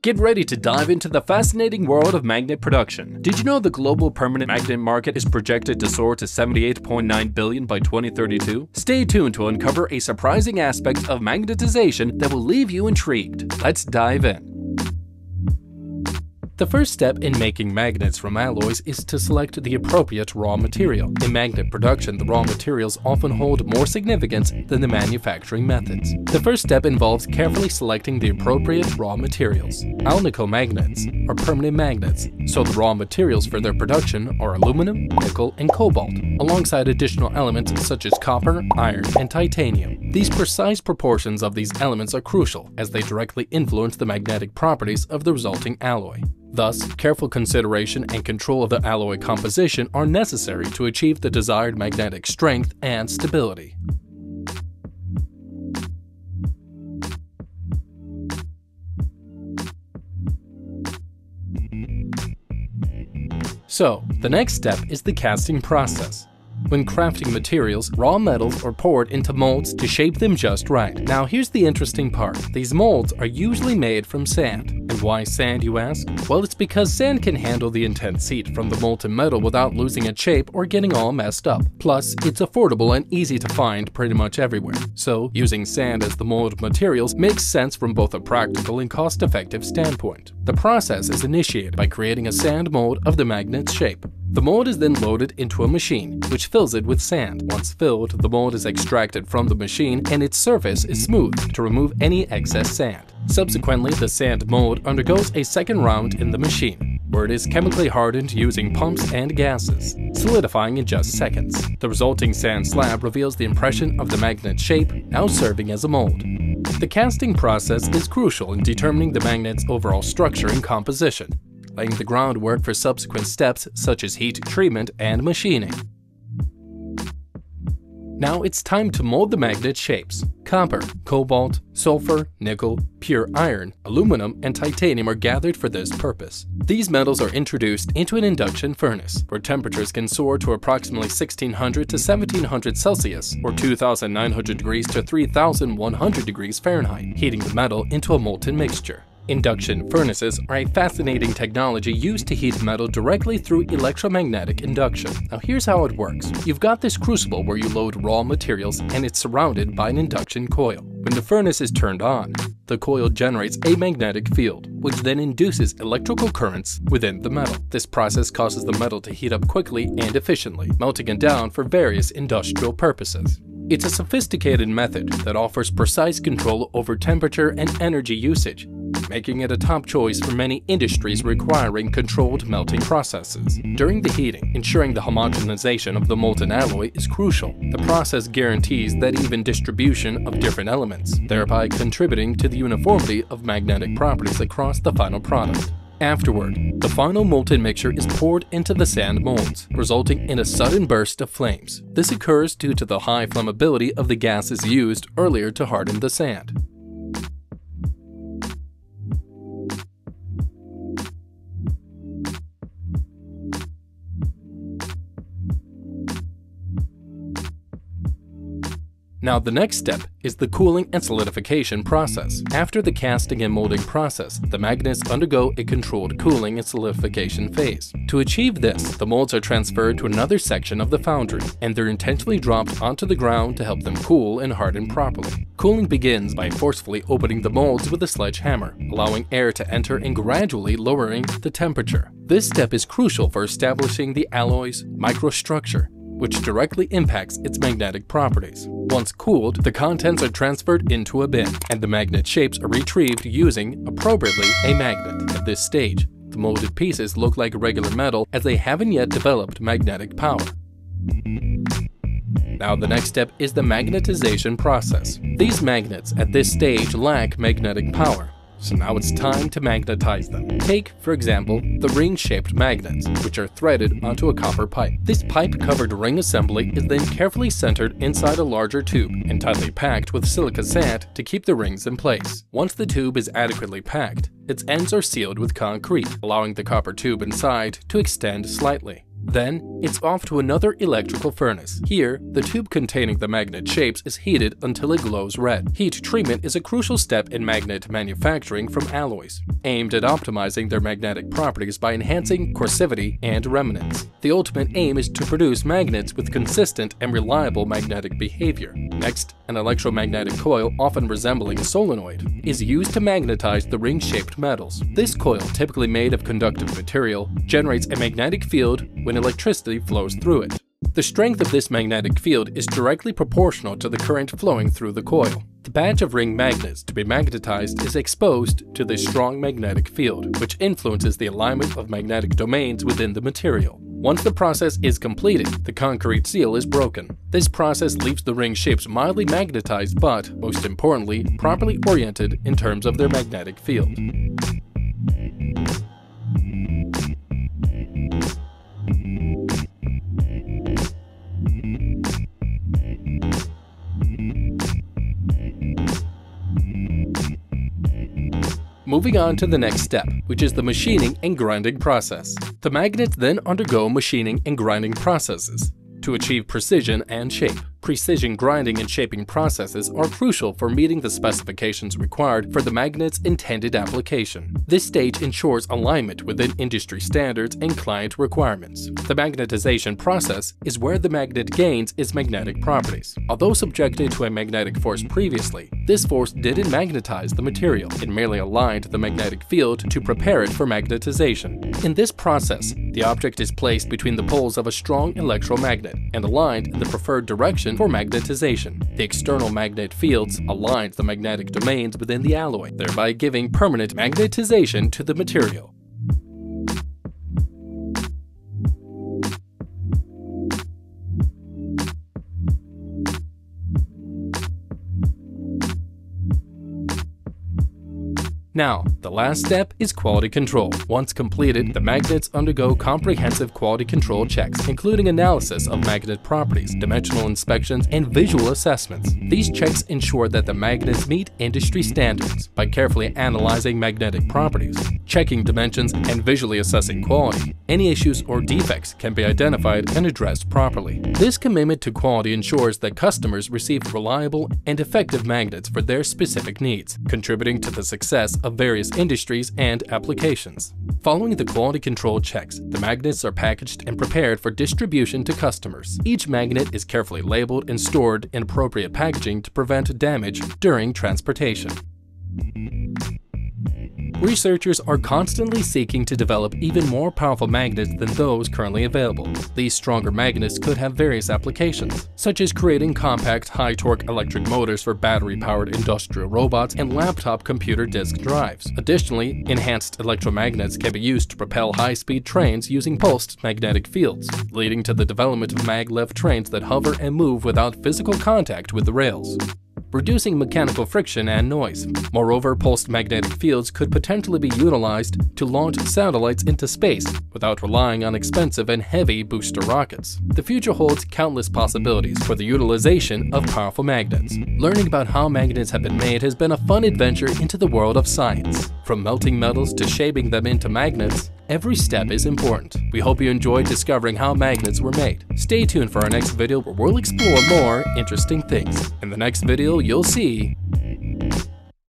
Get ready to dive into the fascinating world of magnet production. Did you know the global permanent magnet market is projected to soar to $78.9 billion by 2032? Stay tuned to uncover a surprising aspect of magnetization that will leave you intrigued. Let's dive in. The first step in making magnets from alloys is to select the appropriate raw material. In magnet production, the raw materials often hold more significance than the manufacturing methods. The first step involves carefully selecting the appropriate raw materials. Alnico magnets are permanent magnets, so the raw materials for their production are aluminum, nickel, and cobalt, alongside additional elements such as copper, iron, and titanium. These precise proportions of these elements are crucial, as they directly influence the magnetic properties of the resulting alloy. Thus, careful consideration and control of the alloy composition are necessary to achieve the desired magnetic strength and stability. So, the next step is the casting process. When crafting materials, raw metals are poured into molds to shape them just right. Now here's the interesting part. These molds are usually made from sand. And why sand, you ask? Well, it's because sand can handle the intense heat from the molten metal without losing its shape or getting all messed up. Plus, it's affordable and easy to find pretty much everywhere. So, using sand as the mold materials makes sense from both a practical and cost-effective standpoint. The process is initiated by creating a sand mold of the magnet's shape. The mold is then loaded into a machine, which fills it with sand. Once filled, the mold is extracted from the machine and its surface is smoothed to remove any excess sand. Subsequently, the sand mold undergoes a second round in the machine, where it is chemically hardened using pumps and gases, solidifying in just seconds. The resulting sand slab reveals the impression of the magnet shape, now serving as a mold. The casting process is crucial in determining the magnet's overall structure and composition, laying the groundwork for subsequent steps such as heat treatment and machining. Now it's time to mold the magnet shapes. Copper, cobalt, sulfur, nickel, pure iron, aluminum, and titanium are gathered for this purpose. These metals are introduced into an induction furnace, where temperatures can soar to approximately 1600 to 1700 Celsius, or 2900 degrees to 3100 degrees Fahrenheit, heating the metal into a molten mixture. Induction furnaces are a fascinating technology used to heat metal directly through electromagnetic induction. Now here's how it works. You've got this crucible where you load raw materials and it's surrounded by an induction coil. When the furnace is turned on, the coil generates a magnetic field, which then induces electrical currents within the metal. This process causes the metal to heat up quickly and efficiently, melting it down for various industrial purposes. It's a sophisticated method that offers precise control over temperature and energy usage, making it a top choice for many industries requiring controlled melting processes. During the heating, ensuring the homogenization of the molten alloy is crucial. The process guarantees that even distribution of different elements, thereby contributing to the uniformity of magnetic properties across the final product. Afterward, the final molten mixture is poured into the sand molds, resulting in a sudden burst of flames. This occurs due to the high flammability of the gases used earlier to harden the sand. Now the next step is the cooling and solidification process. After the casting and molding process, the magnets undergo a controlled cooling and solidification phase. To achieve this, the molds are transferred to another section of the foundry, and they're intentionally dropped onto the ground to help them cool and harden properly. Cooling begins by forcefully opening the molds with a sledgehammer, allowing air to enter and gradually lowering the temperature. This step is crucial for establishing the alloy's microstructure, which directly impacts its magnetic properties. Once cooled, the contents are transferred into a bin, and the magnet shapes are retrieved using, appropriately, a magnet. At this stage, the molded pieces look like regular metal as they haven't yet developed magnetic power. Now the next step is the magnetization process. These magnets at this stage lack magnetic power, so now it's time to magnetize them. Take, for example, the ring-shaped magnets, which are threaded onto a copper pipe. This pipe-covered ring assembly is then carefully centered inside a larger tube and tightly packed with silica sand to keep the rings in place. Once the tube is adequately packed, its ends are sealed with concrete, allowing the copper tube inside to extend slightly. Then, it's off to another electrical furnace. Here, the tube containing the magnet shapes is heated until it glows red. Heat treatment is a crucial step in magnet manufacturing from alloys, aimed at optimizing their magnetic properties by enhancing coercivity and remanence. The ultimate aim is to produce magnets with consistent and reliable magnetic behavior. Next, an electromagnetic coil, often resembling a solenoid, is used to magnetize the ring-shaped metals. This coil, typically made of conductive material, generates a magnetic field when electricity flows through it. The strength of this magnetic field is directly proportional to the current flowing through the coil. The batch of ring magnets to be magnetized is exposed to this strong magnetic field, which influences the alignment of magnetic domains within the material. Once the process is completed, the concrete seal is broken. This process leaves the ring shapes mildly magnetized but, most importantly, properly oriented in terms of their magnetic field. Moving on to the next step, which is the machining and grinding process. The magnets then undergo machining and grinding processes to achieve precision and shape. Precision grinding and shaping processes are crucial for meeting the specifications required for the magnet's intended application. This stage ensures alignment within industry standards and client requirements. The magnetization process is where the magnet gains its magnetic properties. Although subjected to a magnetic force previously, this force didn't magnetize the material. It merely aligned the magnetic field to prepare it for magnetization. In this process, the object is placed between the poles of a strong electromagnet and aligned in the preferred direction for magnetization. The external magnet fields aligned the magnetic domains within the alloy, thereby giving permanent magnetization to the material. Now, the last step is quality control. Once completed, the magnets undergo comprehensive quality control checks, including analysis of magnet properties, dimensional inspections, and visual assessments. These checks ensure that the magnets meet industry standards by carefully analyzing magnetic properties, checking dimensions, and visually assessing quality. Any issues or defects can be identified and addressed properly. This commitment to quality ensures that customers receive reliable and effective magnets for their specific needs, contributing to the success of various industries and applications. Following the quality control checks, the magnets are packaged and prepared for distribution to customers. Each magnet is carefully labeled and stored in appropriate packaging to prevent damage during transportation. Researchers are constantly seeking to develop even more powerful magnets than those currently available. These stronger magnets could have various applications, such as creating compact, high-torque electric motors for battery-powered industrial robots and laptop computer disk drives. Additionally, enhanced electromagnets can be used to propel high-speed trains using pulsed magnetic fields, leading to the development of maglev trains that hover and move without physical contact with the rails, reducing mechanical friction and noise. Moreover, pulsed magnetic fields could potentially be utilized to launch satellites into space without relying on expensive and heavy booster rockets. The future holds countless possibilities for the utilization of powerful magnets. Learning about how magnets have been made has been a fun adventure into the world of science. From melting metals to shaping them into magnets, every step is important. We hope you enjoyed discovering how magnets were made. Stay tuned for our next video where we'll explore more interesting things. In the next video, you'll see